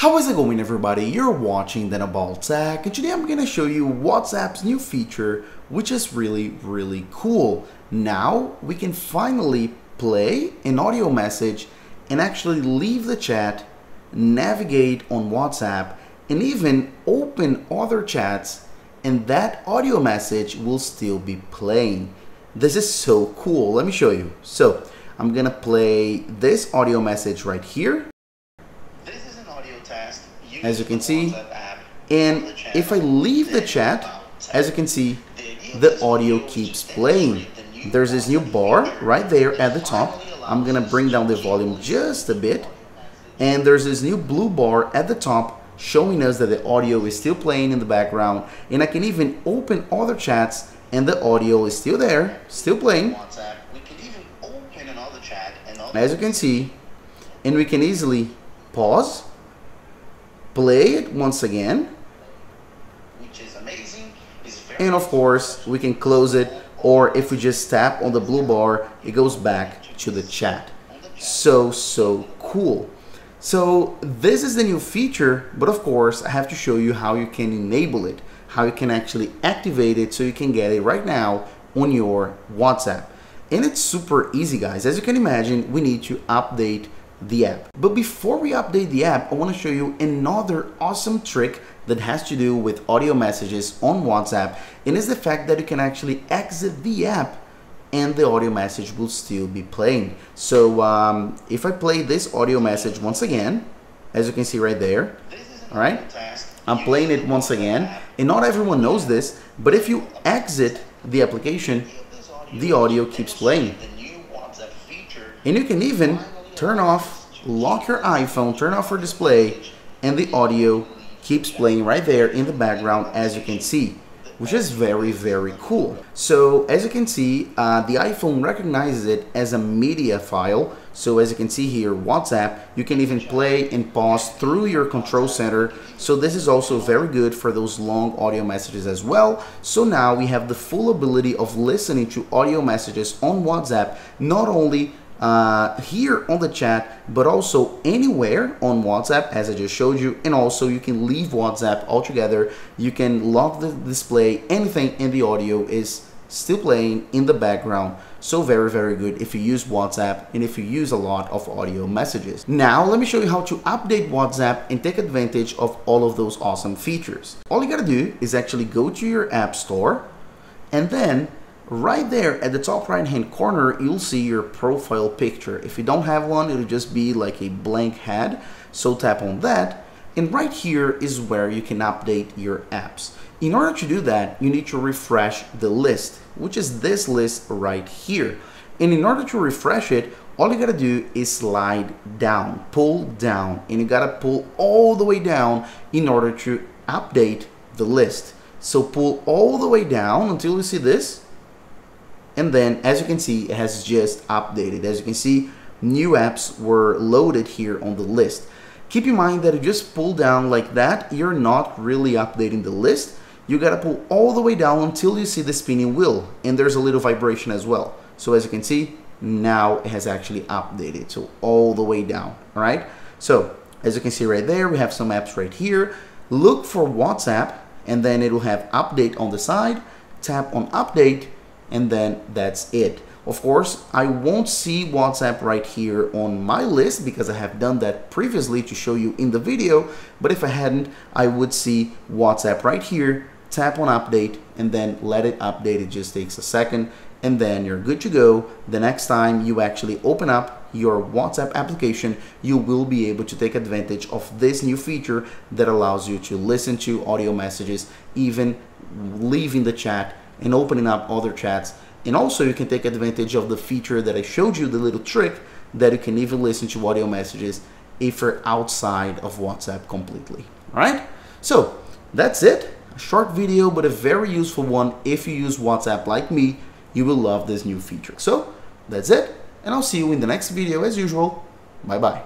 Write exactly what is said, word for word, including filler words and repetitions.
How is it going, everybody? You're watching Daniel About Tech, and today I'm going to show you WhatsApp's new feature, which is really, really cool. Now we can finally play an audio message and actually leave the chat, navigate on WhatsApp, and even open other chats, and that audio message will still be playing. This is so cool. Let me show you. So I'm going to play this audio message right here. As you can see, and if I leave the chat, as you can see, the audio keeps playing. There's this new bar right there at the top. I'm gonna bring down the volume just a bit, and there's this new blue bar at the top showing us that the audio is still playing in the background, and I can even open other chats and the audio is still there, still playing, as you can see. And we can easily pause, play it once again, which is amazing. And of course we can close it, or if we just tap on the blue bar, it goes back to the chat. So so cool. So this is the new feature, but of course I have to show you how you can enable it, how you can actually activate it so you can get it right now on your WhatsApp. And it's super easy, guys. As you can imagine, we need to update the app. But before we update the app, I want to show you another awesome trick that has to do with audio messages on WhatsApp, and is the fact that you can actually exit the app and the audio message will still be playing. So um, if I play this audio message once again, as you can see right there, all right, I'm playing it once again, and not everyone knows this, but if you exit the application, the audio keeps playing. And you can even turn off, lock your iPhone, turn off your display, and the audio keeps playing right there in the background, as you can see, which is very, very cool. So as you can see, uh, the iPhone recognizes it as a media file. So as you can see here, WhatsApp, you can even play and pause through your control center. So this is also very good for those long audio messages as well. So now we have the full ability of listening to audio messages on WhatsApp, not only Uh, here on the chat, but also anywhere on WhatsApp, as I just showed you. And also you can leave WhatsApp altogether. You can lock the display, anything, and the audio is still playing in the background. So very, very good if you use WhatsApp and if you use a lot of audio messages. Now let me show you how to update WhatsApp and take advantage of all of those awesome features. All you gotta do is actually go to your app store, and then right there at the top right hand corner, you'll see your profile picture. If you don't have one, it'll just be like a blank head. So tap on that, and right here is where you can update your apps. In order to do that, you need to refresh the list, which is this list right here. And in order to refresh it, all you gotta do is slide down, pull down, and you gotta pull all the way down in order to update the list. So pull all the way down until you see this. And then, as you can see, it has just updated. As you can see, new apps were loaded here on the list. Keep in mind that if you just pull down like that, you're not really updating the list. You gotta pull all the way down until you see the spinning wheel, and there's a little vibration as well. So as you can see, now it has actually updated, so all the way down, all right? So as you can see right there, we have some apps right here. Look for WhatsApp, and then it will have update on the side. Tap on update, and then that's it. Of course, I won't see WhatsApp right here on my list because I have done that previously to show you in the video, but if I hadn't, I would see WhatsApp right here, tap on update, and then let it update. It just takes a second, and then you're good to go. The next time you actually open up your WhatsApp application, you will be able to take advantage of this new feature that allows you to listen to audio messages, even leaving the chat and opening up other chats. And also you can take advantage of the feature that I showed you, the little trick that you can even listen to audio messages if you're outside of WhatsApp completely. All right, so that's it. A short video, but a very useful one. If you use WhatsApp like me, you will love this new feature. So that's it, and I'll see you in the next video as usual. Bye bye.